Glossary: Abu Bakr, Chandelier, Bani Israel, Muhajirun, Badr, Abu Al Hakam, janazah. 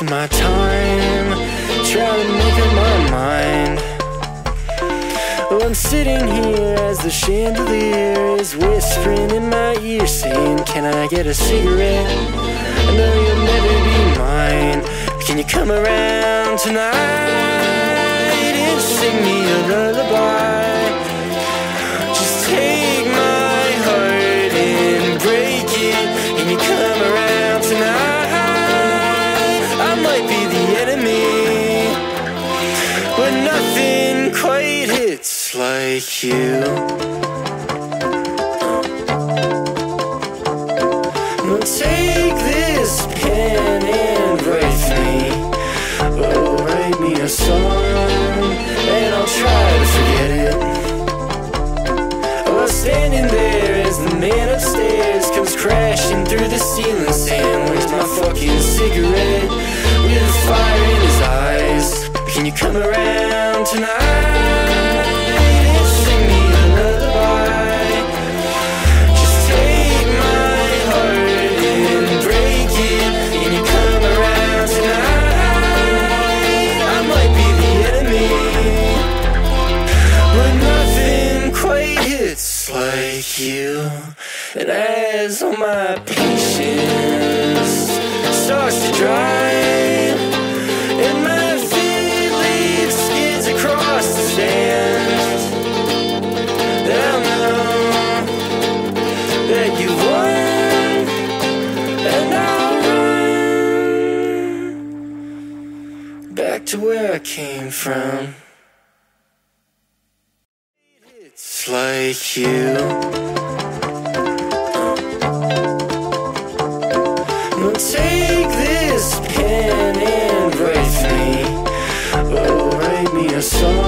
waste my time trying to make up my mind. Well, I'm sitting here as the chandelier is whispering in my ear, saying, can I get a cigarette? I know you'll never be mine. Can you come around tonight and sing me a lullaby? Just take my heart and break it. Can you come around tonight? I might be the enemy, but nothing quite hits like you. Well, take this pen and write me, oh, write me a song, and I'll try to forget it. Well, standing there as the man upstairs comes crashing through the ceiling, saying, where's my fucking cigarette? With a fire in his eyes, can you come around tonight? You. And as all my patience starts to dry and my feet leave skids across the sand, I'll know that you won, and I'll run back to where I came from. It's like you. Take this pen and write me, oh, write me a song.